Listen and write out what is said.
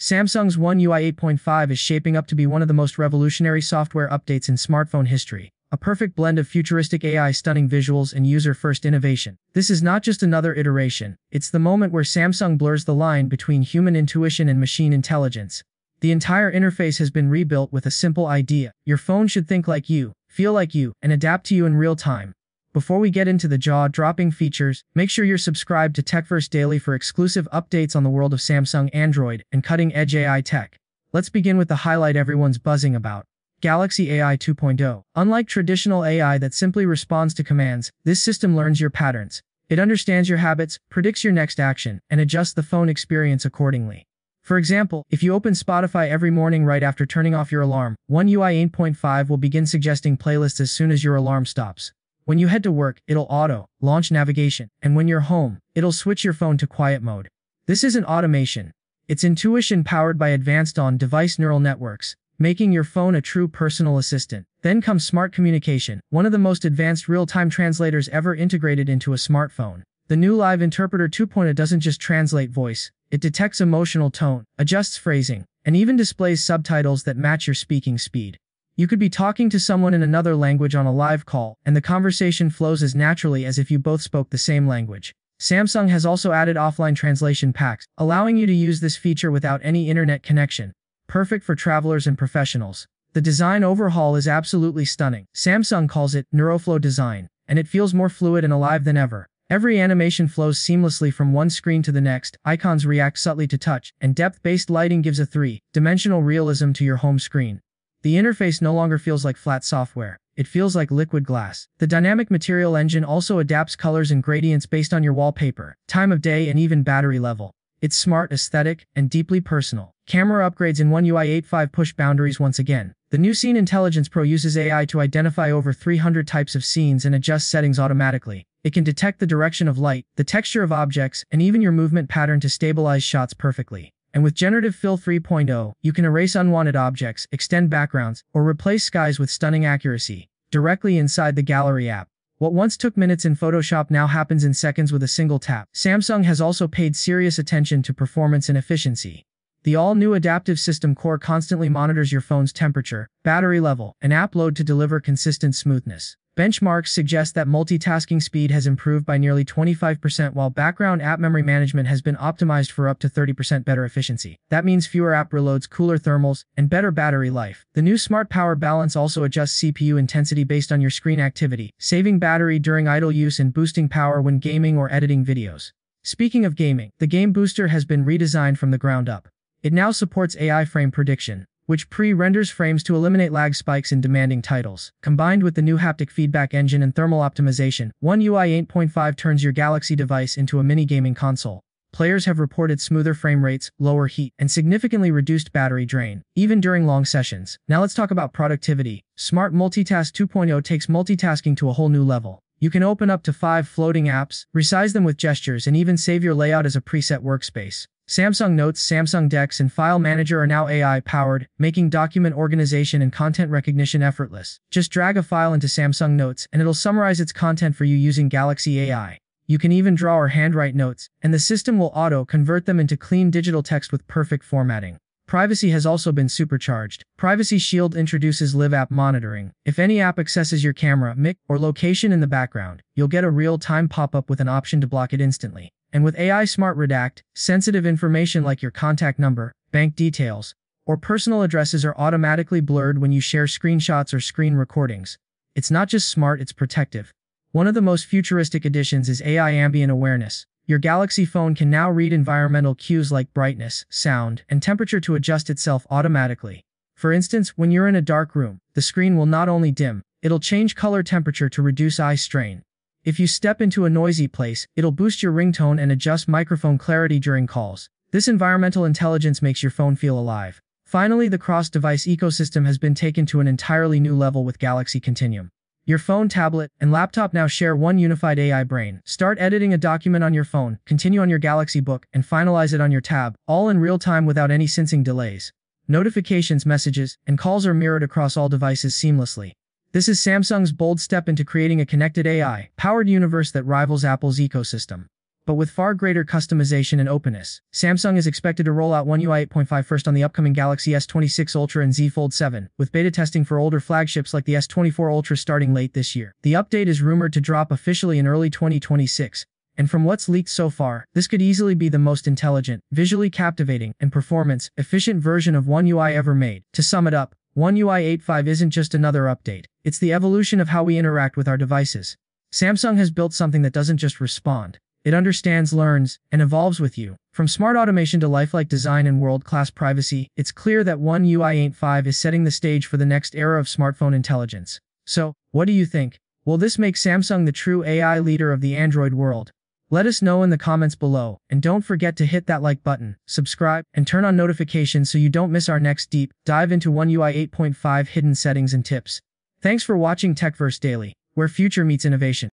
Samsung's One UI 8.5 is shaping up to be one of the most revolutionary software updates in smartphone history, a perfect blend of futuristic AI, stunning visuals, and user-first innovation. This is not just another iteration, it's the moment where Samsung blurs the line between human intuition and machine intelligence. The entire interface has been rebuilt with a simple idea: your phone should think like you, feel like you, and adapt to you in real time. Before we get into the jaw-dropping features, make sure you're subscribed to Techverse Daily for exclusive updates on the world of Samsung Android and cutting-edge AI tech. Let's begin with the highlight everyone's buzzing about: Galaxy AI 2.0. Unlike traditional AI that simply responds to commands, this system learns your patterns. It understands your habits, predicts your next action, and adjusts the phone experience accordingly. For example, if you open Spotify every morning right after turning off your alarm, One UI 8.5 will begin suggesting playlists as soon as your alarm stops. When you head to work, it'll auto-launch navigation, and when you're home, it'll switch your phone to quiet mode. This isn't automation. It's intuition powered by advanced on-device neural networks, making your phone a true personal assistant. Then comes Smart Communication, one of the most advanced real-time translators ever integrated into a smartphone. The new Live Interpreter 2.0 doesn't just translate voice, it detects emotional tone, adjusts phrasing, and even displays subtitles that match your speaking speed. You could be talking to someone in another language on a live call, and the conversation flows as naturally as if you both spoke the same language. Samsung has also added offline translation packs, allowing you to use this feature without any internet connection. Perfect for travelers and professionals. The design overhaul is absolutely stunning. Samsung calls it Neuroflow design, and it feels more fluid and alive than ever. Every animation flows seamlessly from one screen to the next, icons react subtly to touch, and depth-based lighting gives a three-dimensional realism to your home screen. The interface no longer feels like flat software, it feels like liquid glass. The dynamic material engine also adapts colors and gradients based on your wallpaper, time of day, and even battery level. It's smart, aesthetic, and deeply personal. Camera upgrades in One UI 8.5 push boundaries once again. The new Scene Intelligence Pro uses AI to identify over 300 types of scenes and adjust settings automatically. It can detect the direction of light, the texture of objects, and even your movement pattern to stabilize shots perfectly. And with Generative Fill 3.0, you can erase unwanted objects, extend backgrounds, or replace skies with stunning accuracy, directly inside the Gallery app. What once took minutes in Photoshop now happens in seconds with a single tap. Samsung has also paid serious attention to performance and efficiency. The all-new Adaptive System Core constantly monitors your phone's temperature, battery level, and app load to deliver consistent smoothness. Benchmarks suggest that multitasking speed has improved by nearly 25%, while background app memory management has been optimized for up to 30% better efficiency. That means fewer app reloads, cooler thermals, and better battery life. The new Smart Power Balance also adjusts CPU intensity based on your screen activity, saving battery during idle use and boosting power when gaming or editing videos. Speaking of gaming, the Game Booster has been redesigned from the ground up. It now supports AI frame prediction, which pre-renders frames to eliminate lag spikes in demanding titles. Combined with the new haptic feedback engine and thermal optimization, One UI 8.5 turns your Galaxy device into a mini-gaming console. Players have reported smoother frame rates, lower heat, and significantly reduced battery drain, even during long sessions. Now let's talk about productivity. Smart Multitask 2.0 takes multitasking to a whole new level. You can open up to 5 floating apps, resize them with gestures, and even save your layout as a preset workspace. Samsung Notes, Samsung DeX, and File Manager are now AI-powered, making document organization and content recognition effortless. Just drag a file into Samsung Notes, and it'll summarize its content for you using Galaxy AI. You can even draw or handwrite notes, and the system will auto-convert them into clean digital text with perfect formatting. Privacy has also been supercharged. Privacy Shield introduces live app monitoring. If any app accesses your camera, mic, or location in the background, you'll get a real-time pop-up with an option to block it instantly. And with AI Smart Redact, sensitive information like your contact number, bank details, or personal addresses are automatically blurred when you share screenshots or screen recordings. It's not just smart, it's protective. One of the most futuristic additions is AI Ambient Awareness. Your Galaxy phone can now read environmental cues like brightness, sound, and temperature to adjust itself automatically. For instance, when you're in a dark room, the screen will not only dim, it'll change color temperature to reduce eye strain. If you step into a noisy place, it'll boost your ringtone and adjust microphone clarity during calls. This environmental intelligence makes your phone feel alive. Finally, the cross-device ecosystem has been taken to an entirely new level with Galaxy Continuum. Your phone, tablet, and laptop now share one unified AI brain. Start editing a document on your phone, continue on your Galaxy Book, and finalize it on your tab, all in real time without any syncing delays. Notifications, messages, and calls are mirrored across all devices seamlessly. This is Samsung's bold step into creating a connected AI-powered universe that rivals Apple's ecosystem. but with far greater customization and openness. Samsung is expected to roll out One UI 8.5 first on the upcoming Galaxy S26 Ultra and Z Fold 7, with beta testing for older flagships like the S24 Ultra starting late this year. The update is rumored to drop officially in early 2026, and from what's leaked so far, this could easily be the most intelligent, visually captivating, and performance-efficient version of One UI ever made. To sum it up, One UI 8.5 isn't just another update, it's the evolution of how we interact with our devices. Samsung has built something that doesn't just respond, it understands, learns, and evolves with you. From smart automation to lifelike design and world-class privacy, it's clear that One UI 8.5 is setting the stage for the next era of smartphone intelligence. So, what do you think? Will this make Samsung the true AI leader of the Android world? Let us know in the comments below, and don't forget to hit that like button, subscribe, and turn on notifications so you don't miss our next deep dive into One UI 8.5 hidden settings and tips. Thanks for watching Techverse Daily, where future meets innovation.